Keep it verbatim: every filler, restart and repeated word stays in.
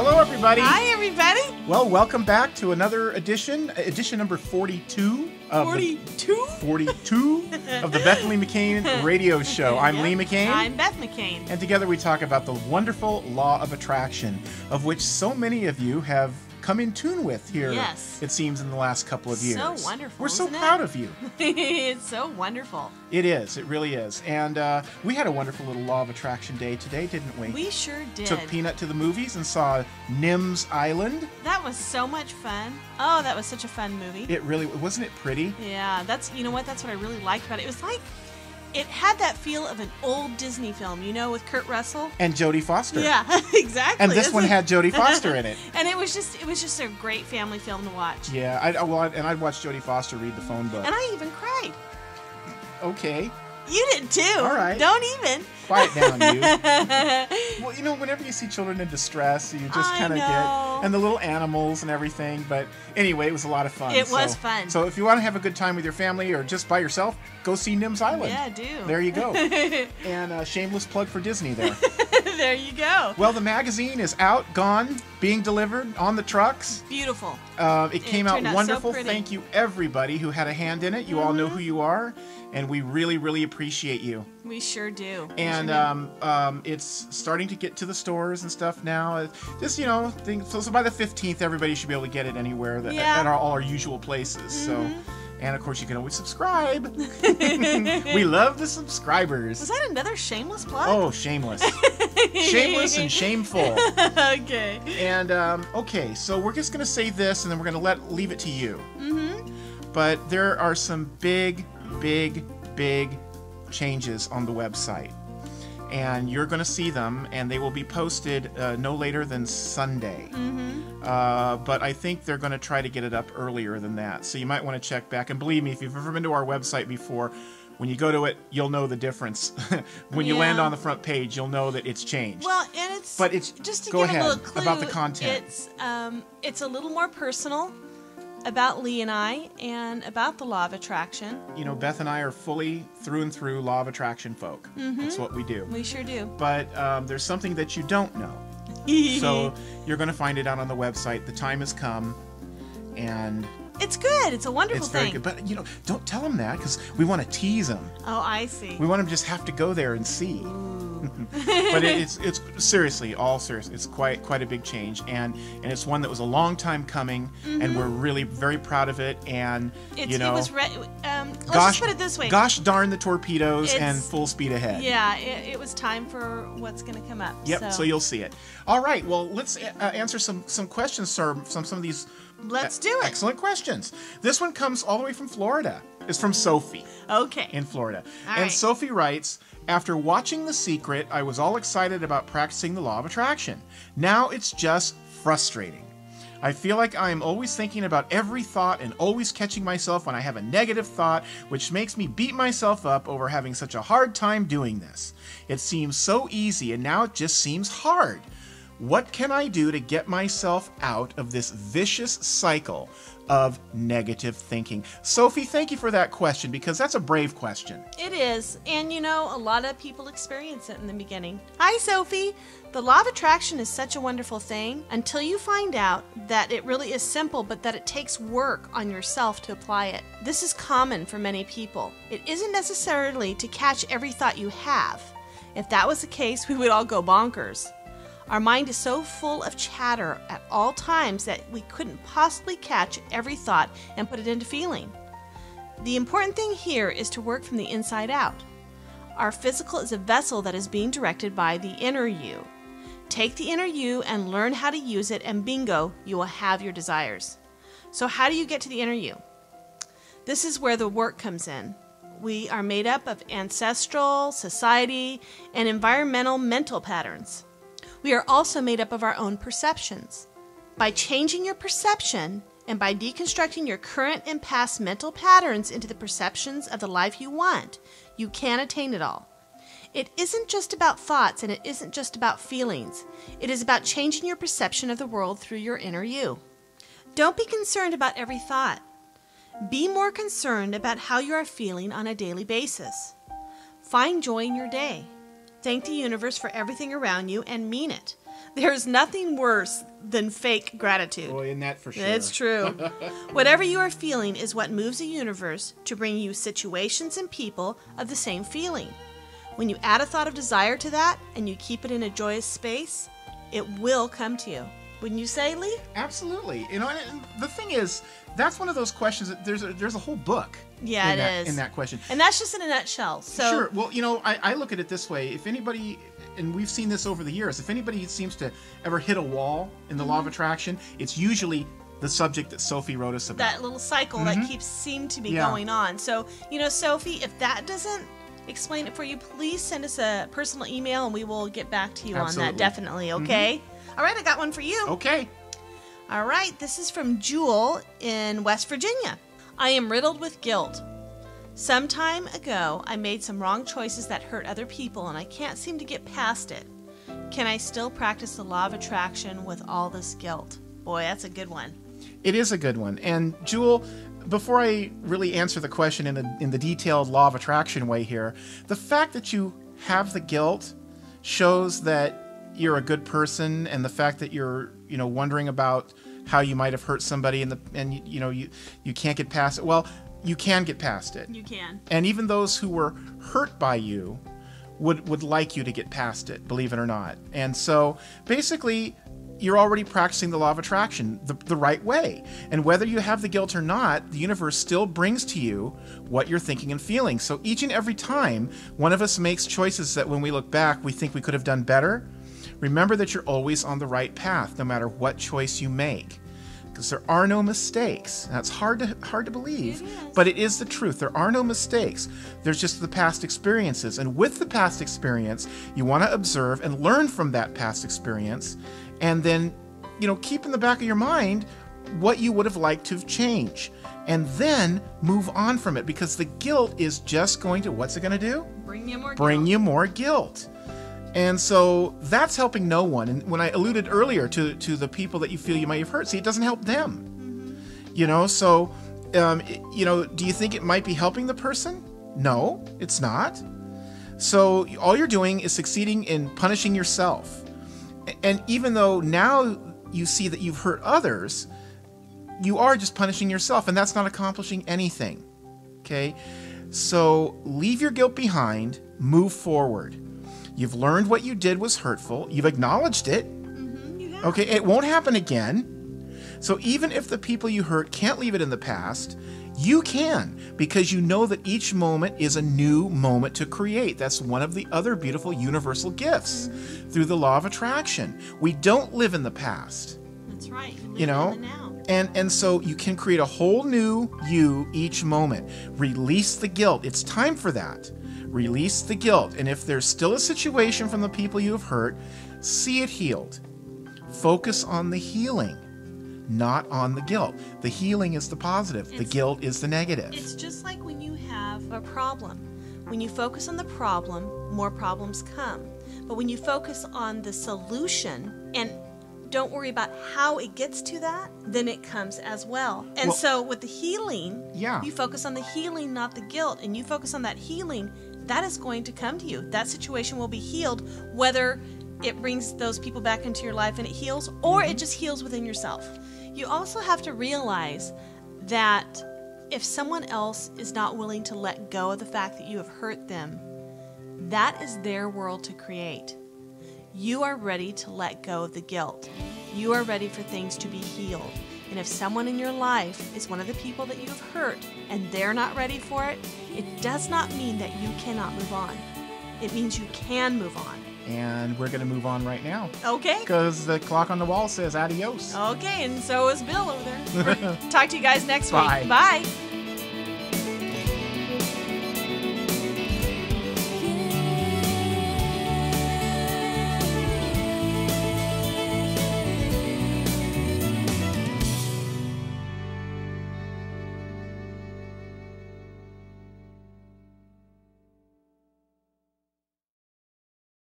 Hello, everybody. Hi, everybody. Well, welcome back to another edition, edition number forty-two. forty-two? forty-two of the Beth Lee McCain radio show. I'm yep. Lee McCain. I'm Beth McCain. And together we talk about the wonderful Law of Attraction, of which so many of you have come in tune with here, yes. It seems, in the last couple of years. So wonderful. We're so isn't proud it? Of you. It's so wonderful. It is. It really is. And uh, we had a wonderful little Law of Attraction day today, didn't we? We sure did. Took Peanut to the movies and saw Nims Island. That was so much fun. Oh, that was such a fun movie. It really wasn't it pretty? Yeah, that's you know what? That's what I really liked about it. It was like it had that feel of an old Disney film, you know, with Kurt Russell and Jodie Foster. Yeah, exactly. And this That's one like... had Jodie Foster in it. And it was just, it was just a great family film to watch. Yeah, I well, I'd, and I'd watch Jodie Foster read the phone book. And I even cried. Okay. You did too. All right. Don't even. Quiet down, you. Well, you know, whenever you see children in distress, you just kind of get, and the little animals and everything. But anyway, it was a lot of fun. It so, was fun. So if you want to have a good time with your family or just by yourself, go see Nims Island. Yeah, do. There you go. And a shameless plug for Disney there. There you go. Well, the magazine is out, gone, being delivered on the trucks. Beautiful. Uh, it came it out wonderful. So thank you, everybody who had a hand in it. You mm-hmm. all know who you are, and we really, really appreciate you. We sure do. And sure do. Um, um, it's starting to get to the stores and stuff now. Just, you know, things, so, so by the fifteenth, everybody should be able to get it anywhere that, yeah. at our, all our usual places. Mm-hmm. So. And, of course, you can always subscribe. We love the subscribers. Was that another shameless plug? Oh, shameless. Shameless and shameful. Okay. And, um, okay, so we're just going to say this, and then we're going to let leave it to you. Mm-hmm. But there are some big, big, big changes on the website. And you're going to see them, and they will be posted uh, no later than Sunday. Mm-hmm. uh, but I think they're going to try to get it up earlier than that. So you might want to check back. And believe me, if you've ever been to our website before, when you go to it, you'll know the difference. When you yeah. land on the front page, you'll know that it's changed. Well, and it's but it's just to go give ahead a little clue, about the content. It's um, it's a little more personal about Lee and I and about the Law of Attraction. You know, Beth and I are fully through and through Law of Attraction folk. Mm-hmm. That's what we do. We sure do. But um, there's something that you don't know. So you're going to find it out on the website. The time has come, and it's good. It's a wonderful it's thing. It's very good. But, you know, don't tell them that, because we want to tease them. Oh, I see. We want them to just have to go there and see. But it, it's it's seriously, all serious. It's quite quite a big change, and and it's one that was a long time coming, mm-hmm. and we're really very proud of it. And it's, you know, it was re um, let's gosh, just put it this way: gosh darn the torpedoes it's, and full speed ahead. Yeah, it, it was time for what's going to come up. Yep. So. so you'll see it. All right. Well, let's a uh, answer some some questions, sir. Some some of these. Let's do it. Excellent questions. This one comes all the way from Florida. It's from Sophie. Okay. In Florida. All and right. Sophie writes, after watching The Secret, I was all excited about practicing the Law of Attraction. Now it's just frustrating. I feel like I am always thinking about every thought and always catching myself when I have a negative thought, which makes me beat myself up over having such a hard time doing this. It seems so easy, and now it just seems hard. What can I do to get myself out of this vicious cycle of negative thinking? Sophie, thank you for that question, because that's a brave question. It is. And, you know, a lot of people experience it in the beginning. Hi, Sophie. The Law of Attraction is such a wonderful thing until you find out that it really is simple, but that it takes work on yourself to apply it. This is common for many people. It isn't necessarily to catch every thought you have. If that was the case, we would all go bonkers. Our mind is so full of chatter at all times that we couldn't possibly catch every thought and put it into feeling. The important thing here is to work from the inside out. Our physical is a vessel that is being directed by the inner you. Take the inner you and learn how to use it, and bingo, you will have your desires. So how do you get to the inner you? This is where the work comes in. We are made up of ancestral, society, and environmental mental patterns. We are also made up of our own perceptions. By changing your perception and by deconstructing your current and past mental patterns into the perceptions of the life you want, you can attain it all. It isn't just about thoughts, and it isn't just about feelings. It is about changing your perception of the world through your inner you. Don't be concerned about every thought. Be more concerned about how you are feeling on a daily basis. Find joy in your day. Thank the universe for everything around you and mean it. There's nothing worse than fake gratitude. Well, in that for sure. It's true. Whatever you are feeling is what moves the universe to bring you situations and people of the same feeling. When you add a thought of desire to that and you keep it in a joyous space, it will come to you. Wouldn't you say, Lee? Absolutely. You know, and the thing is, that's one of those questions that there's a, there's a whole book. Yeah, in it that, is. In that question. And that's just in a nutshell. So sure. Well, you know, I, I look at it this way. If anybody, and we've seen this over the years, if anybody seems to ever hit a wall in the mm-hmm. law of attraction, it's usually the subject that Sophie wrote us about. That little cycle mm-hmm. that keeps seem to be yeah. going on. So, you know, Sophie, if that doesn't explain it for you, please send us a personal email and we will get back to you Absolutely. On that. Definitely. Okay. Mm-hmm. All right. I got one for you. Okay. All right. This is from Jewel in West Virginia. I am riddled with guilt. Some time ago, I made some wrong choices that hurt other people, and I can't seem to get past it. Can I still practice the law of attraction with all this guilt? Boy, that's a good one. It is a good one. And Jewel, before I really answer the question in, a, in the detailed law of attraction way here, the fact that you have the guilt shows that you're a good person, and the fact that you're, you know, wondering about how you might have hurt somebody, and the and you, you know you you can't get past it. Well, you can get past it. You can. And even those who were hurt by you would would like you to get past it, believe it or not. And so basically, you're already practicing the law of attraction the, the right way. And whether you have the guilt or not, the universe still brings to you what you're thinking and feeling. So each and every time one of us makes choices that when we look back, we think we could have done better. Remember that you're always on the right path, no matter what choice you make, because there are no mistakes. That's hard to hard to believe, it but it is the truth. There are no mistakes. There's just the past experiences, and with the past experience, you want to observe and learn from that past experience, and then, you know, keep in the back of your mind what you would have liked to have changed, and then move on from it, because the guilt is just going to, what's it going to do? Bring you more Bring guilt. you more guilt. And so that's helping no one. And when I alluded earlier to, to the people that you feel you might have hurt, see, it doesn't help them. Mm-hmm. You know, so, um, it, you know, do you think it might be helping the person? No, it's not. So all you're doing is succeeding in punishing yourself. And even though now you see that you've hurt others, you are just punishing yourself, and that's not accomplishing anything. Okay? So leave your guilt behind, move forward. You've learned what you did was hurtful. You've acknowledged it. Mm-hmm, you have. Okay, it won't happen again. So even if the people you hurt can't leave it in the past, you can, because you know that each moment is a new moment to create. That's one of the other beautiful universal gifts mm-hmm. through the law of attraction. We don't live in the past. That's right. You know? In the now. And, and so you can create a whole new you each moment. Release the guilt. It's time for that. Release the guilt, and if there's still a situation from the people you have hurt, see it healed. Focus on the healing, not on the guilt. The healing is the positive. It's, the guilt is the negative. It's just like when you have a problem. When you focus on the problem, more problems come. But when you focus on the solution and don't worry about how it gets to that, then it comes as well. And well, so with the healing, yeah. you focus on the healing, not the guilt, and you focus on that healing, that is going to come to you. That situation will be healed, whether it brings those people back into your life and it heals, or mm-hmm. it just heals within yourself. You also have to realize that if someone else is not willing to let go of the fact that you have hurt them, that is their world to create. You are ready to let go of the guilt. You are ready for things to be healed. And if someone in your life is one of the people that you have hurt and they're not ready for it, it does not mean that you cannot move on. It means you can move on. And we're going to move on right now. Okay. Because the clock on the wall says adios. Okay, and so is Bill over there. Talk to you guys next Bye. Week. Bye. Bye.